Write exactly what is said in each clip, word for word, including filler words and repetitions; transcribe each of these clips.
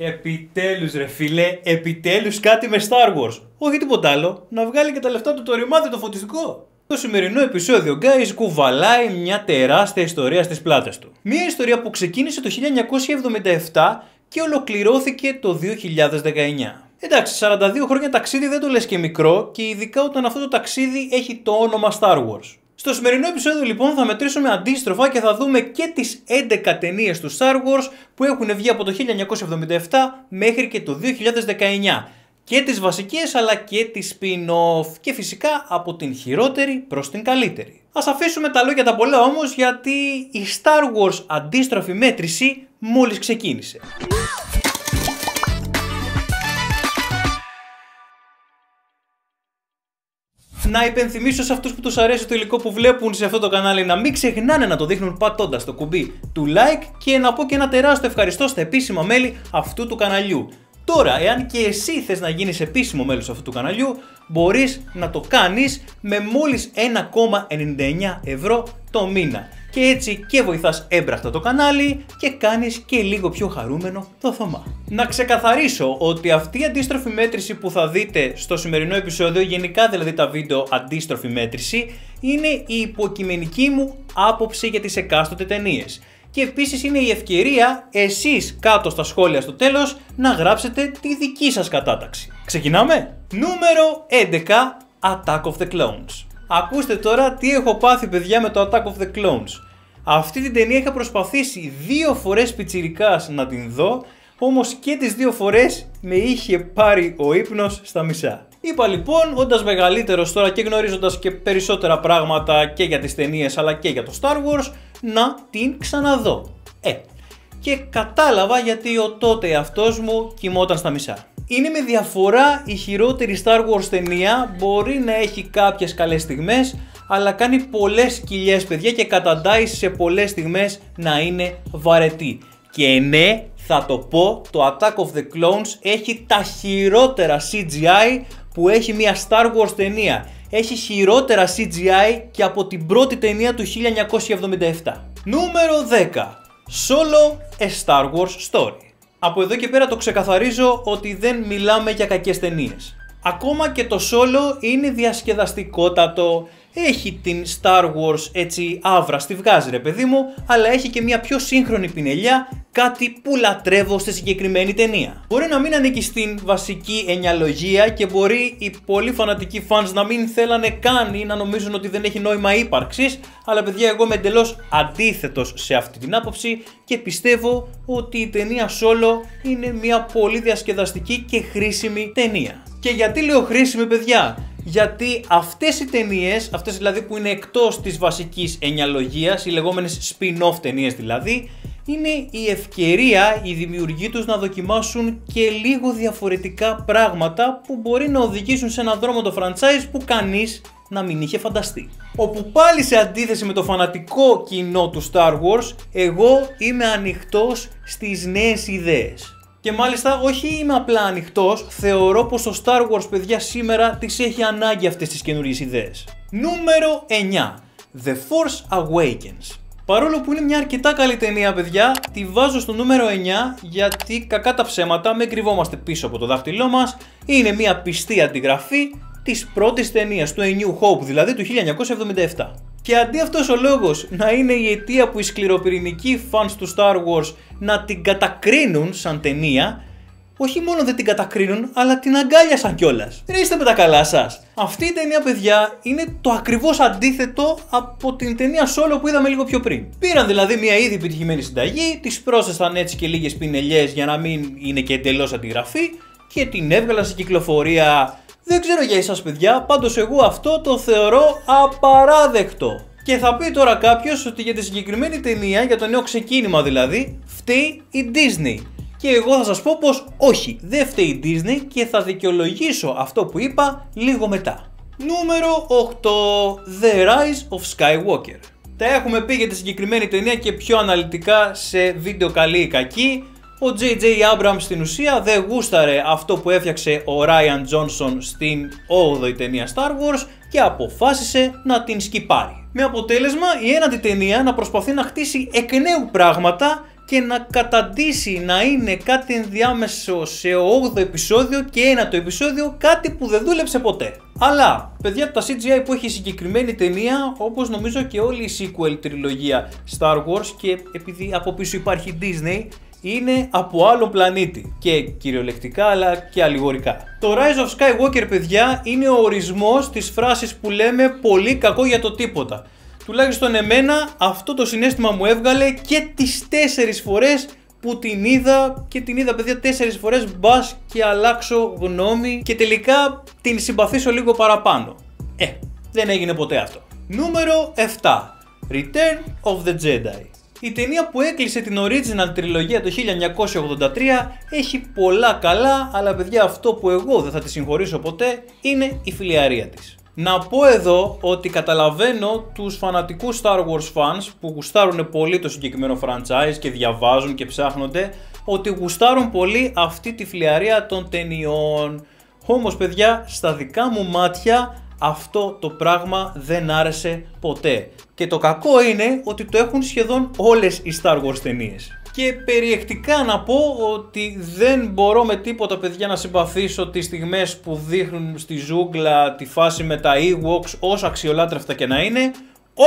Επιτέλους ρε φίλε, επιτέλους κάτι με Star Wars. Όχι τίποτα άλλο, να βγάλει και τα λεφτά του το ρημάδι το φωτιστικό. Το σημερινό επεισόδιο, guys, κουβαλάει μια τεράστια ιστορία στις πλάτες του. Μια ιστορία που ξεκίνησε το χίλια εννιακόσια εβδομήντα επτά και ολοκληρώθηκε το δύο χιλιάδες δεκαεννιά. Εντάξει, σαράντα δύο χρόνια ταξίδι δεν το λες και μικρό, και ειδικά όταν αυτό το ταξίδι έχει το όνομα Star Wars. Στο σημερινό επεισόδιο λοιπόν θα μετρήσουμε αντίστροφα και θα δούμε και τις έντεκα ταινίες του Star Wars που έχουν βγει από το χίλια εννιακόσια εβδομήντα επτά μέχρι και το δύο χιλιάδες δεκαεννιά. Και τις βασικές αλλά και τις spin-off και φυσικά από την χειρότερη προς την καλύτερη. Ας αφήσουμε τα λόγια τα πολλά όμως, γιατί η Star Wars αντίστροφη μέτρηση μόλις ξεκίνησε. Να υπενθυμίσω σε αυτούς που τους αρέσει το υλικό που βλέπουν σε αυτό το κανάλι να μην ξεχνάνε να το δείχνουν πατώντας το κουμπί του like, και να πω και ένα τεράστιο ευχαριστώ στα επίσημα μέλη αυτού του καναλιού. Τώρα, εάν και εσύ θες να γίνεις επίσημο μέλος αυτού του καναλιού, μπορείς να το κάνεις με μόλις ένα κόμμα ενενήντα εννιά ευρώ το μήνα. Και έτσι και βοηθάς έμπρακτα το κανάλι και κάνεις και λίγο πιο χαρούμενο το Θωμά. Να ξεκαθαρίσω ότι αυτή η αντίστροφη μέτρηση που θα δείτε στο σημερινό επεισόδιο, γενικά δηλαδή τα βίντεο αντίστροφη μέτρηση, είναι η υποκειμενική μου άποψη για τις εκάστοτε ταινίες. Και επίσης είναι η ευκαιρία εσείς κάτω στα σχόλια στο τέλος να γράψετε τη δική σας κατάταξη. Ξεκινάμε! Νούμερο έντεκα, Attack of the Clones. Ακούστε τώρα τι έχω πάθει παιδιά με το Attack of the Clones. Αυτή την ταινία είχα προσπαθήσει δύο φορές πιτσιρικάς να την δω, όμως και τις δύο φορές με είχε πάρει ο ύπνος στα μισά. Είπα λοιπόν, όντας μεγαλύτερος τώρα και γνωρίζοντας και περισσότερα πράγματα και για τις ταινίες αλλά και για το Star Wars, να την ξαναδώ. Ε, και κατάλαβα γιατί ο τότε αυτός μου κοιμόταν στα μισά. Είναι με διαφορά η χειρότερη Star Wars ταινία, μπορεί να έχει κάποιες καλές στιγμές, αλλά κάνει πολλές σκυλιές παιδιά και καταντάει σε πολλές στιγμές να είναι βαρετή. Και ναι, θα το πω, το Attack of the Clones έχει τα χειρότερα σι τζι άι που έχει μια Star Wars ταινία. Έχει χειρότερα σι τζι άι και από την πρώτη ταινία του χίλια εννιακόσια εβδομήντα επτά. Νούμερο δέκα. Solo a Star Wars Story. Από εδώ και πέρα το ξεκαθαρίζω ότι δεν μιλάμε για κακές ταινίες. Ακόμα και το Solo είναι διασκεδαστικότατο, έχει την Star Wars έτσι άβρα, στη βγάζει ρε παιδί μου, αλλά έχει και μια πιο σύγχρονη πινελιά, κάτι που λατρεύω στη συγκεκριμένη ταινία. Μπορεί να μην ανήκει στην βασική ενιαλογία και μπορεί οι πολύ φανατικοί fans να μην θέλανε καν ή να νομίζουν ότι δεν έχει νόημα ύπαρξης, αλλά παιδιά εγώ είμαι εντελώς αντίθετος σε αυτή την άποψη και πιστεύω ότι η ταινία Solo είναι μια πολύ διασκεδαστική και χρήσιμη ταινία. Και γιατί λέω χρήσιμη παιδιά? Γιατί αυτές οι ταινίες, αυτές δηλαδή που είναι εκτός της βασικής ενιαλογίας, οι λεγόμενες spin-off ταινίες δηλαδή, είναι η ευκαιρία οι δημιουργοί τους να δοκιμάσουν και λίγο διαφορετικά πράγματα που μπορεί να οδηγήσουν σε έναν δρόμο το franchise που κανείς να μην είχε φανταστεί. Όπου πάλι σε αντίθεση με το φανατικό κοινό του Star Wars, εγώ είμαι ανοιχτός στις νέες ιδέες. Και μάλιστα όχι είμαι απλά ανοιχτός, θεωρώ πως το Star Wars παιδιά σήμερα τις έχει ανάγκη αυτές τις καινούριες ιδέες. Νούμερο εννιά. The Force Awakens. Παρόλο που είναι μια αρκετά καλή ταινία παιδιά, τη βάζω στο νούμερο εννιά γιατί κακά τα ψέματα, με κρυβόμαστε πίσω από το δάχτυλό μας, είναι μια πιστή αντιγραφή της πρώτης ταινίας του A New Hope δηλαδή του χίλια εννιακόσια εβδομήντα επτά. Και αντί αυτός ο λόγος να είναι η αιτία που οι σκληροπυρηνικοί fans του Star Wars να την κατακρίνουν σαν ταινία, όχι μόνο δεν την κατακρίνουν, αλλά την αγκάλιασαν κιόλας. Δεν είστε με τα καλά σας. Αυτή η ταινία παιδιά είναι το ακριβώς αντίθετο από την ταινία Solo που είδαμε λίγο πιο πριν. Πήραν δηλαδή μια ήδη επιτυχημένη συνταγή, τις πρόσθεσαν έτσι και λίγες πινελιές για να μην είναι και εντελώς αντιγραφή και την έβγαλαν σε κυκλοφορία. Δεν ξέρω για εσάς παιδιά, πάντως εγώ αυτό το θεωρώ απαράδεκτο. Και θα πει τώρα κάποιος ότι για τη συγκεκριμένη ταινία, για το νέο ξεκίνημα δηλαδή, φταίει η Disney. Και εγώ θα σας πω πως όχι, δεν φταίει η Disney και θα δικαιολογήσω αυτό που είπα λίγο μετά. Νούμερο οκτώ. The Rise of Skywalker. Τα έχουμε πει για τη συγκεκριμένη ταινία και πιο αναλυτικά σε βίντεο καλή ή κακή. Ο τζέι τζέι Abrams στην ουσία δεν γούσταρε αυτό που έφτιαξε ο Ryan Johnson στην όγδοη ταινία Star Wars και αποφάσισε να την σκιπάρει. Με αποτέλεσμα η ένατη ταινία να προσπαθεί να χτίσει εκ νέου πράγματα και να καταντήσει να είναι κάτι ενδιάμεσο σε όγδοο επεισόδιο και ένατο επεισόδιο, κάτι που δεν δούλεψε ποτέ. Αλλά, παιδιά, τα σι τζι άι που έχει η συγκεκριμένη ταινία, όπως νομίζω και όλη η sequel τριλογία Star Wars, και επειδή από πίσω υπάρχει Disney, είναι από άλλο πλανήτη, και κυριολεκτικά αλλά και αλληγορικά. Το Rise of Skywalker, παιδιά, είναι ο ορισμός της φράσης που λέμε πολύ κακό για το τίποτα. Τουλάχιστον εμένα αυτό το συναίσθημα μου έβγαλε και τις τέσσερις φορές που την είδα, και την είδα, παιδιά, τέσσερις φορές, μπας και αλλάξω γνώμη και τελικά την συμπαθήσω λίγο παραπάνω. Ε, δεν έγινε ποτέ αυτό. Νούμερο εφτά. Return of the Jedi. Η ταινία που έκλεισε την original τριλογία το χίλια εννιακόσια ογδόντα τρία έχει πολλά καλά, αλλά, παιδιά, αυτό που εγώ δεν θα τη συγχωρήσω ποτέ είναι η φιλιαρία της. Να πω εδώ ότι καταλαβαίνω τους φανατικούς Star Wars fans που γουστάρουν πολύ το συγκεκριμένο franchise και διαβάζουν και ψάχνονται, ότι γουστάρουν πολύ αυτή τη φλιαρία των ταινιών. Όμως, παιδιά, στα δικά μου μάτια αυτό το πράγμα δεν άρεσε ποτέ. Και το κακό είναι ότι το έχουν σχεδόν όλες οι Star Wars ταινίες. Και περιεκτικά να πω ότι δεν μπορώ με τίποτα, παιδιά, να συμπαθήσω τις στιγμές που δείχνουν στη ζούγκλα τη φάση με τα Ewoks, όσο αξιολάτρευτα και να είναι.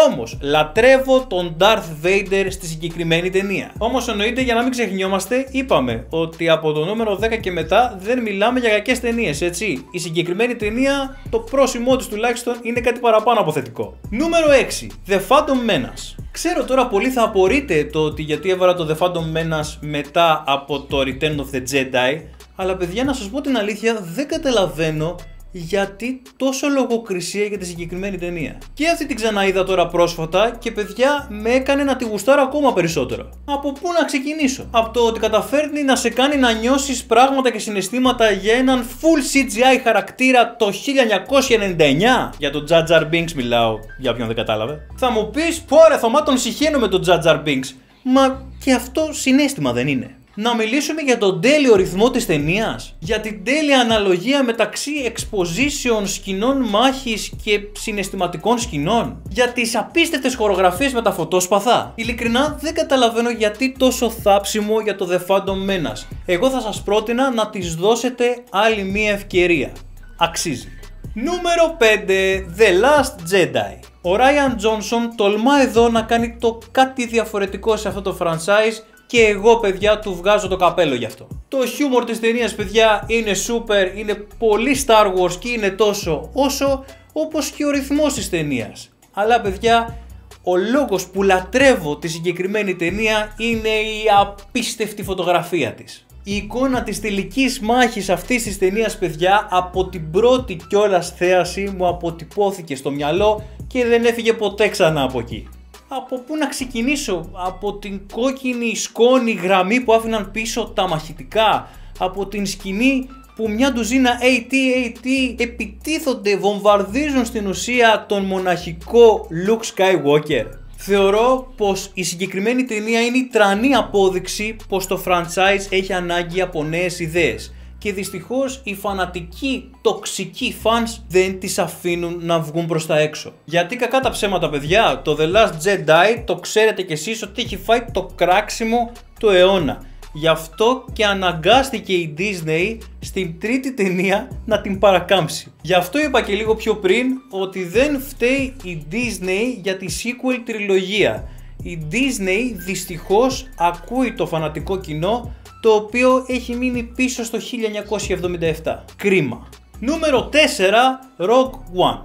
Όμως λατρεύω τον Darth Vader στη συγκεκριμένη ταινία. Όμως εννοείται, για να μην ξεχνιόμαστε, είπαμε ότι από το νούμερο δέκα και μετά δεν μιλάμε για κακές ταινίες, έτσι. Η συγκεκριμένη ταινία, το πρόσημό της τουλάχιστον, είναι κάτι παραπάνω από θετικό. Νούμερο έξι. The Phantom Menace. Ξέρω τώρα πολλοί θα απορείτε το ότι γιατί έβαλα το The Phantom Menace μετά από το Return of the Jedi, αλλά, παιδιά, να σας πω την αλήθεια, δεν καταλαβαίνω γιατί τόσο λογοκρισία για τη συγκεκριμένη ταινία. Και αυτή την ξαναείδα τώρα πρόσφατα και, παιδιά, με έκανε να τη γουστάρω ακόμα περισσότερο. Από πού να ξεκινήσω? Από το ότι καταφέρνει να σε κάνει να νιώσεις πράγματα και συναισθήματα για έναν full σι τζι άι χαρακτήρα το χίλια εννιακόσια ενενήντα εννιά. Για τον Jar Jar Binks μιλάω, για ποιον δεν κατάλαβε. Θα μου πεις, πω ρε Θωμά, τον συχαίνω με τον Jar Jar Binks. Μα και αυτό συναίσθημα δεν είναι? Να μιλήσουμε για τον τέλειο ρυθμό της ταινίας, για την τέλεια αναλογία μεταξύ exposition, σκηνών μάχης και συναισθηματικών σκηνών, για τις απίστευτες χορογραφίες με τα φωτόσπαθα. Ειλικρινά δεν καταλαβαίνω γιατί τόσο θάψιμο για το The Phantom Menace. Εγώ θα σας πρότεινα να της δώσετε άλλη μία ευκαιρία. Αξίζει. Νούμερο πέντε. The Last Jedi. Ο Ryan Johnson τολμά εδώ να κάνει το κάτι διαφορετικό σε αυτό το franchise, και εγώ, παιδιά, του βγάζω το καπέλο γι' αυτό. Το χιούμορ της ταινίας, παιδιά, είναι super, είναι πολύ Star Wars και είναι τόσο όσο, όπως και ο ρυθμός της ταινίας. Αλλά, παιδιά, ο λόγος που λατρεύω τη συγκεκριμένη ταινία είναι η απίστευτη φωτογραφία της. Η εικόνα της τελικής μάχης αυτής της ταινίας, παιδιά, από την πρώτη κιόλας θέαση μου αποτυπώθηκε στο μυαλό και δεν έφυγε ποτέ ξανά από εκεί. Από πού να ξεκινήσω? Από την κόκκινη σκόνη γραμμή που άφηναν πίσω τα μαχητικά, από την σκηνή που μια ντουζίνα έι τι έι τι επιτίθονται, βομβαρδίζουν στην ουσία τον μοναχικό Luke Skywalker. Θεωρώ πως η συγκεκριμένη ταινία είναι η τρανή απόδειξη πως το franchise έχει ανάγκη από νέες ιδέες, και δυστυχώς οι φανατικοί, τοξικοί fans δεν τις αφήνουν να βγουν προς τα έξω. Γιατί κακά τα ψέματα, παιδιά, το The Last Jedi το ξέρετε κι εσείς ότι έχει φάει το κράξιμο του αιώνα. Γι' αυτό και αναγκάστηκε η Disney στην τρίτη ταινία να την παρακάμψει. Γι' αυτό είπα και λίγο πιο πριν ότι δεν φταίει η Disney για τη sequel τριλογία. Η Disney δυστυχώς ακούει το φανατικό κοινό, το οποίο έχει μείνει πίσω στο χίλια εννιακόσια εβδομήντα επτά. Κρίμα. Νούμερο τέσσερα. Rogue One.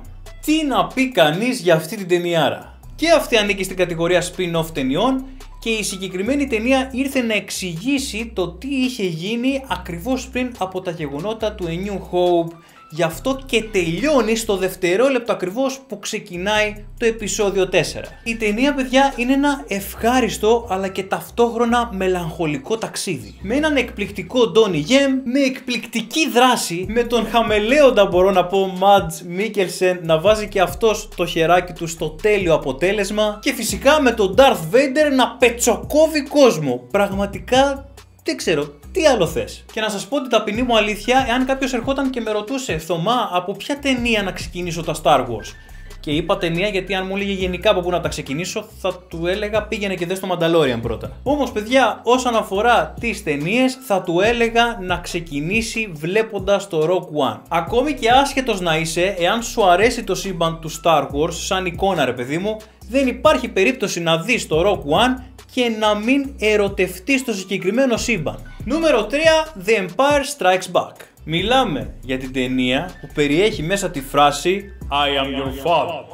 Τι να πει κανείς για αυτή την ταινιάρα? Και αυτή ανήκει στην κατηγορία spin-off ταινιών και η συγκεκριμένη ταινία ήρθε να εξηγήσει το τι είχε γίνει ακριβώς πριν από τα γεγονότα του A New Hope. Γι' αυτό και τελειώνει στο δευτερόλεπτο ακριβώς που ξεκινάει το επεισόδιο τέσσερα. Η ταινία, παιδιά, είναι ένα ευχάριστο αλλά και ταυτόχρονα μελαγχολικό ταξίδι. Με έναν εκπληκτικό Donnie Young, με εκπληκτική δράση, με τον χαμελέοντα, μπορώ να πω, Mads Mikkelsen να βάζει και αυτός το χεράκι του στο τέλειο αποτέλεσμα, και φυσικά με τον Darth Vader να πετσοκόβει κόσμο. Πραγματικά δεν ξέρω τι άλλο θες. Και να σας πω την ταπεινή μου αλήθεια, εάν κάποιος ερχόταν και με ρωτούσε, Θωμά, από ποια ταινία να ξεκινήσω τα Star Wars, Και είπα ταινία γιατί αν μου έλεγε γενικά από πού να τα ξεκινήσω, θα του έλεγα πήγαινε και δες το Mandalorian πρώτα. Όμως παιδιά, όσον αφορά τις ταινίες, θα του έλεγα να ξεκινήσει βλέποντας το Rogue One. Ακόμη και άσχετος να είσαι, εάν σου αρέσει το σύμπαν του Star Wars σαν εικόνα ρε παιδί μου, δεν υπάρχει περίπτωση να δεις το Rogue One και να μην ερωτευτείς το συγκεκριμένο σύμπαν. Νούμερο τρία. The Empire Strikes Back. Μιλάμε για την ταινία που περιέχει μέσα τη φράση I am your father.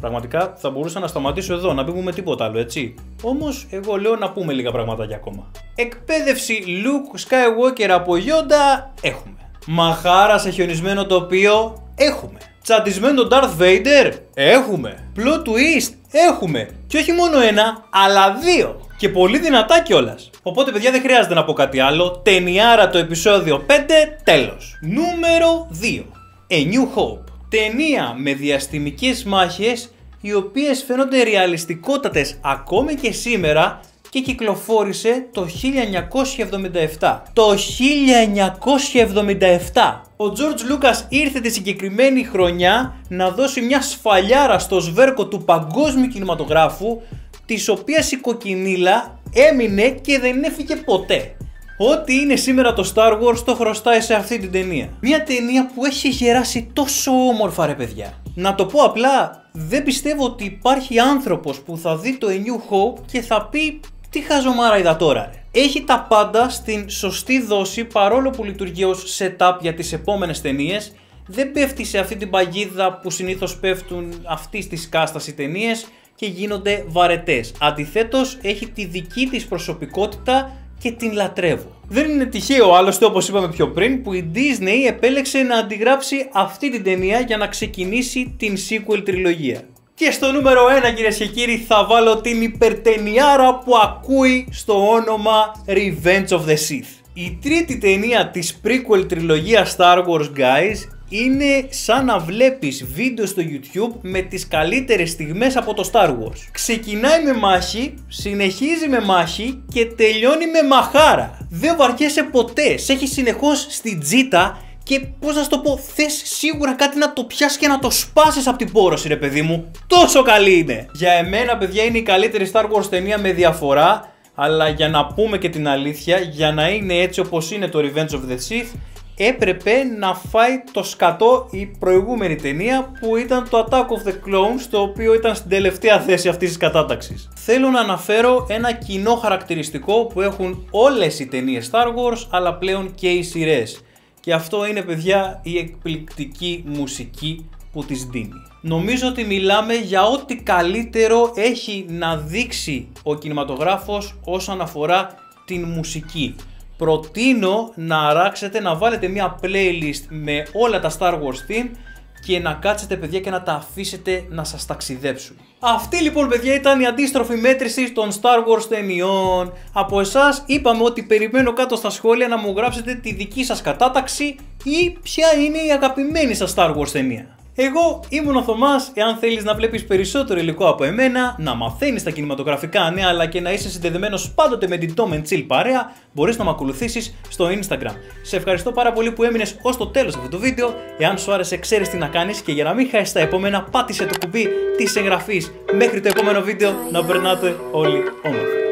Πραγματικά θα μπορούσα να σταματήσω εδώ, να μην πούμε τίποτα άλλο, έτσι. Όμως εγώ λέω να πούμε λίγα πραγματάκια ακόμα. Εκπαίδευση Luke Skywalker από Yoda έχουμε. Μαχάρα σε χιονισμένο τοπίο έχουμε. Τσαντισμένο Darth Vader έχουμε. Plot twist έχουμε. Και όχι μόνο ένα, αλλά δύο. Και πολύ δυνατά κιόλας. Οπότε παιδιά δεν χρειάζεται να πω κάτι άλλο. Ταινιάρα το επεισόδιο πέντε, τέλος. Νούμερο δύο. A New Hope. Ταινία με διαστημικές μάχες, οι οποίες φαίνονται ρεαλιστικότατες ακόμη και σήμερα και κυκλοφόρησε το χίλια εννιακόσια εβδομήντα επτά. Το χίλια εννιακόσια εβδομήντα επτά! Ο George Lucas ήρθε τη συγκεκριμένη χρονιά να δώσει μια σφαλιάρα στο σβέρκο του παγκόσμιου κινηματογράφου, της οποίας η κοκκινίλα έμεινε και δεν έφυγε ποτέ. Ό,τι είναι σήμερα το Star Wars το χρωστάει σε αυτή την ταινία. Μια ταινία που έχει γεράσει τόσο όμορφα ρε παιδιά. Να το πω απλά, δεν πιστεύω ότι υπάρχει άνθρωπος που θα δει το A New Hope και θα πει τι χαζομάρα είδα τώρα ρε. Έχει τα πάντα στην σωστή δόση, παρόλο που λειτουργεί ως setup για τις επόμενες ταινίες. Δεν πέφτει σε αυτή την παγίδα που συνήθως πέφτουν αυτής της κάστας οι ταινίες και γίνονται βαρετές. Αντιθέτως έχει τη δική της προσωπικότητα και την λατρεύω. Δεν είναι τυχαίο άλλωστε, όπως είπαμε πιο πριν, που η Disney επέλεξε να αντιγράψει αυτή την ταινία για να ξεκινήσει την sequel τριλογία. Και στο νούμερο ένα κυρίες και κύριοι θα βάλω την υπερτενιάρα που ακούει στο όνομα Revenge of the Sith. Η τρίτη ταινία της prequel τριλογίας Star Wars guys είναι σαν να βλέπεις βίντεο στο YouTube με τις καλύτερες στιγμές από το Star Wars. Ξεκινάει με μάχη, συνεχίζει με μάχη και τελειώνει με μαχάρα. Δεν βαριέσαι ποτέ, σε έχει συνεχώς στην τζίτα και πώς να σου το πω, θες σίγουρα κάτι να το πιάσεις και να το σπάσεις από την πόρωση ρε παιδί μου. Τόσο καλή είναι! Για εμένα παιδιά είναι η καλύτερη Star Wars ταινία με διαφορά, αλλά για να πούμε και την αλήθεια, για να είναι έτσι όπως είναι το Revenge of the Sith, έπρεπε να φάει το σκατό η προηγούμενη ταινία που ήταν το Attack of the Clones, το οποίο ήταν στην τελευταία θέση αυτής της κατάταξης. Θέλω να αναφέρω ένα κοινό χαρακτηριστικό που έχουν όλες οι ταινίες Star Wars αλλά πλέον και οι σειρές. Και αυτό είναι παιδιά η εκπληκτική μουσική που της δίνει. Νομίζω ότι μιλάμε για ό,τι καλύτερο έχει να δείξει ο κινηματογράφος όσον αφορά την μουσική. Προτείνω να αράξετε, να βάλετε μια playlist με όλα τα Star Wars theme και να κάτσετε παιδιά και να τα αφήσετε να σας ταξιδέψουν. Αυτή λοιπόν παιδιά ήταν η αντίστροφη μέτρηση των Star Wars ταινιών. Από εσάς είπαμε ότι περιμένω κάτω στα σχόλια να μου γράψετε τη δική σας κατάταξη ή ποια είναι η αγαπημένη σας Star Wars ταινία. Εγώ ήμουν ο Θωμάς. Εάν θέλεις να βλέπεις περισσότερο υλικό από εμένα, να μαθαίνεις τα κινηματογραφικά νέα αλλά και να είσαι συνδεδεμένος πάντοτε με την Tom and Chill παρέα, μπορείς να με ακολουθήσεις στο Instagram. Σε ευχαριστώ πάρα πολύ που έμεινες ως το τέλος αυτού του βίντεο. Εάν σου άρεσε ξέρεις τι να κάνεις και για να μην χάσεις τα επόμενα πάτησε το κουμπί της εγγραφής. Μέχρι το επόμενο βίντεο να περνάτε όλοι όμορφα.